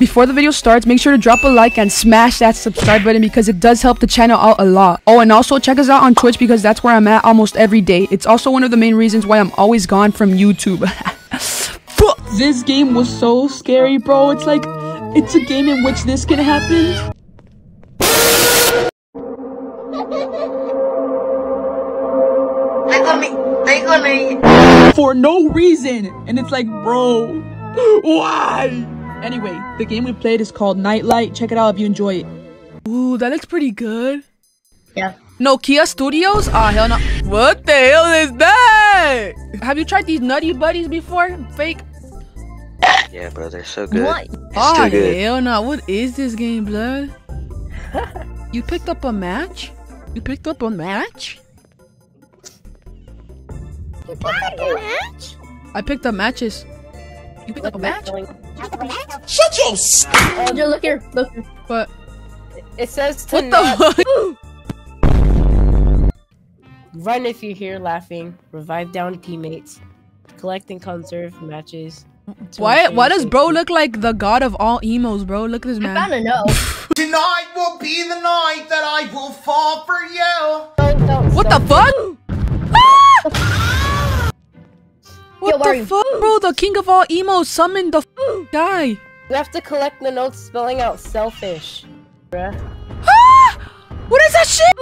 Before the video starts, make sure to drop a like and smash that subscribe button because it does help the channel out a lot. Oh, and also check us out on Twitch because that's where I'm at almost every day. It's also one of the main reasons why I'm always gone from YouTube. This game was so scary, bro. It's like, it's a game in which this can happen. For no reason, and it's like, bro, why? Anyway, the game we played is called Nightlight. Check it out if you enjoy it. Ooh, that looks pretty good. Yeah. Nokia Studios? Ah, hell no. What the hell is that? Have you tried these nutty buddies before? Fake. Yeah, bro, they're so good. What? Ah, hell no. What is this game, blood? You picked up a match? You picked up a match? You picked up a match? I picked up matches. You picked up a match? Shut your s- Dude, look here. Look here. What? It says to what the fuck? Run if you hear laughing. Revive down teammates. Collect and conserve matches. Why does bro look like the god of all emos, bro? Look at this man. I gotta know. Tonight will be the night that I will fall for you. Don't what the fuck? Ah! What the fuck, bro? The king of all emos summoned the guy. You have to collect the notes spelling out selfish, bruh. Ah! What is that shit?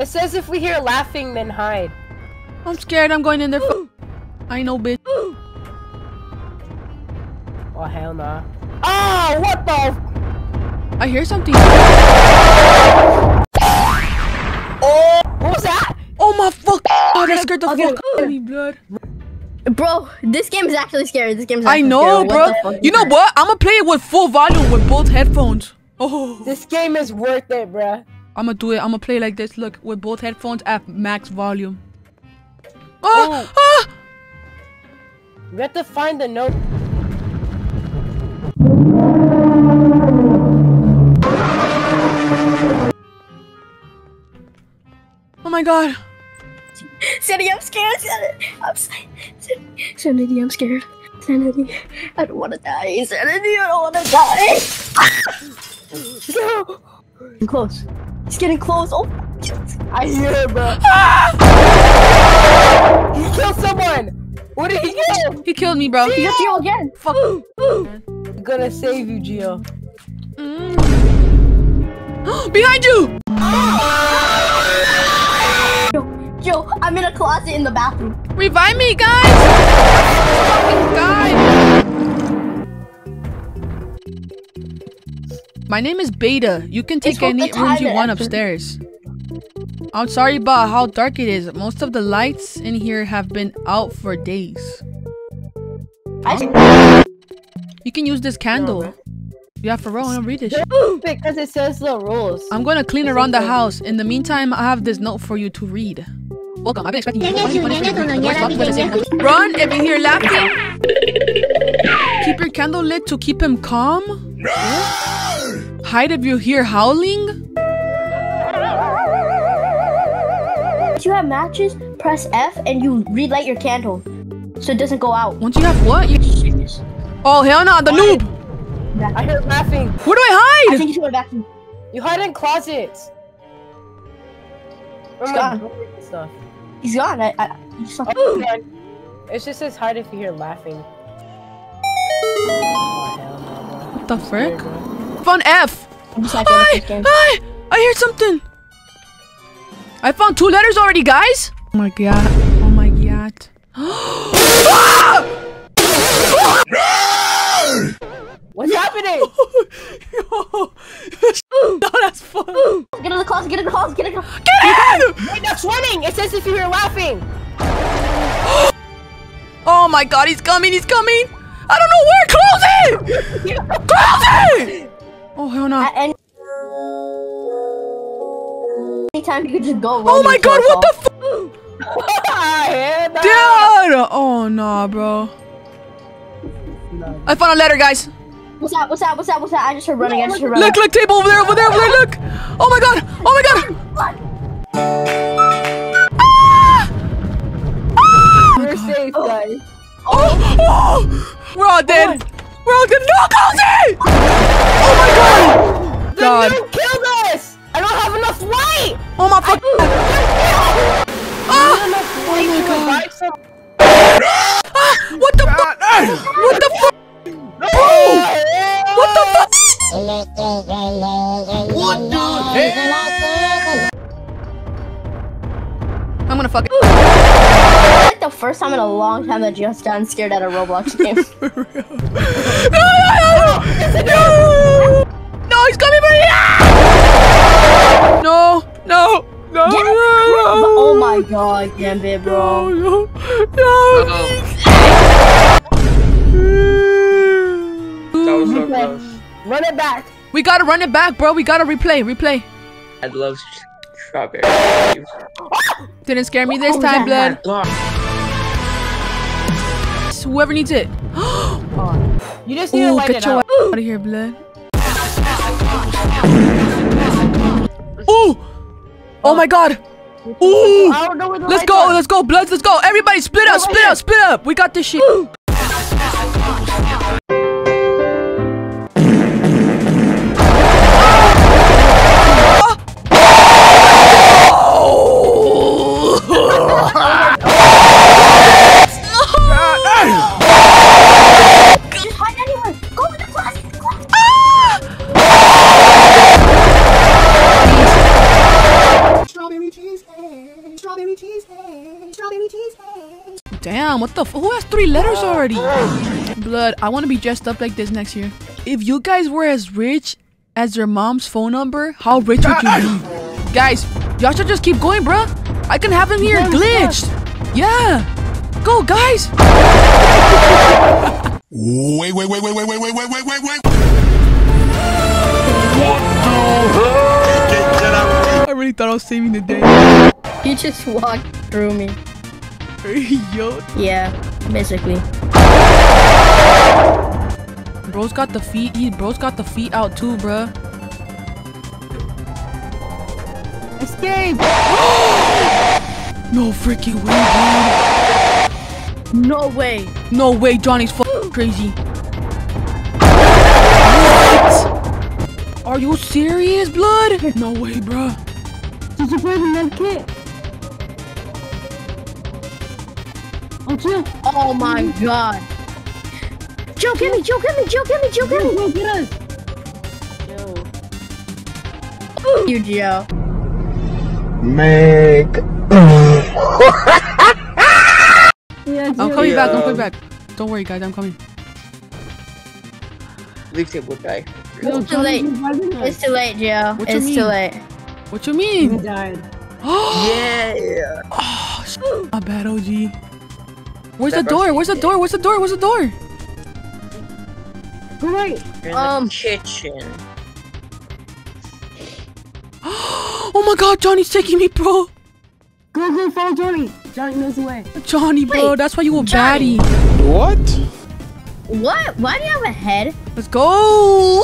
It says if we hear laughing, then hide. I'm scared. I'm going in there. I know, bitch. Oh, hell nah. Oh, what the? I hear something. Oh, what was that? Oh, my fuck. Oh, that scared the fuck out of me, blood. Bro, this game is actually scary. This game is actually scary. I know, bro. You know what? I'm gonna play it with full volume with both headphones. Oh. This game is worth it, bro. I'm gonna do it. I'm gonna play like this. Look, with both headphones at max volume. Oh, oh. We have to find the note. Oh my god. Sanity, I'm scared. Sanity, I'm scared. Sanity, I don't want to die. Sanity, I don't want to die. No. I'm close. He's getting close. Oh, I hear him, bro. Ah! He killed someone. What did he kill? He killed me, bro. He killed you again. Fuck. I'm gonna save you, Gio. Mm. Behind you. Yo, I'm in a closet in the bathroom. Revive me, guys! Fucking guy! My name is Beta. You can take any rooms you want upstairs. I'm sorry about how dark it is. Most of the lights in here have been out for days. You can use this candle. Yeah, for real, I don't read this shit. Because it says the rules. I'm gonna clean around the house. In the meantime, I have this note for you to read. Welcome, I've been expecting you. Run if you hear laughing. Keep your candle lit to keep him calm. Hide if you hear howling. Once you have matches, press F and you relight your candle so it doesn't go out. Once you have what? Oh, hell no, the noob! I heard laughing. Where do I hide? I think you should go to the bathroom. You hide in closets. He's gone. Stuff. He's gone. He's not it just says hide if you hear laughing. What the frick? Found F. I hear something. I found two letters already, guys. Oh my god. Oh my god. Ah! What's happening? Yo, no, that's fun. Get in the closet, get in the closet, get in the closet. Get in! Wait, that's running. It says if you were laughing. Oh my god, he's coming, he's coming. I don't know where. Close it! Close it! Oh, hell no. Anytime you could just go. Oh my god, what the f? Dude! Oh, nah, bro. No. I found a letter, guys. What's that? What's that? What's that? What's that? I just heard running. I just heard running. Look, table over there, over there, over there. Look. Oh my god. Oh my god. Ah! Ah! We're safe, guys. Oh! Oh! We're all dead. We're all dead. No, close it! god. You killed us! I don't have enough light! Oh my fucking god! What the fuck? What the fuck? What the fuck? What the heck? I'm gonna fucking. It's like the first time in a long time that Joe's done scared at a Roblox game. For real. No! No, he's coming for me! No! Oh my god, damn it, bro. No! That was so close. Run it back. We gotta run it back, bro. We gotta replay. I love strawberry. Didn't scare me this time, blood. Whoever needs it. You just need to light it up. Get out of here, blood. Ooh! Oh my god! Ooh! Let's go, bloods, let's go! Everybody split up! We got this shit! Ooh. Damn, what the f- who has 3 letters already? Blood, I want to be dressed up like this next year. If you guys were as rich as your mom's phone number, how rich would you be? Guys, y'all should just keep going, bruh. I can have him here glitched. Yeah. Go, guys. Wait. What the hell? I really thought I was saving the day. He just walked through me. Yo. Yeah, basically. Bro's got the feet. Bro's got the feet out too, bruh. Escape! No freaking way, dude. No way, Johnny's fucking crazy. What? Are you serious, blood? No way, bruh. Did you play the med kit? Oh my god. Joe, get me. Yo. You, Joe. Meg. I'm coming back. Don't worry, guys, I'm coming. Leave table guy. It's too late. It's too late, Joe. It's too late. What you mean? You died. Yeah. Oh, shit. My bad, OG. Where's the door? Great. You're in the kitchen. Oh my god, Johnny's taking me, bro. Go, follow Johnny. Johnny knows the way. Johnny, bro, wait, that's why you a baddie. What? Why do you have a head? Let's go.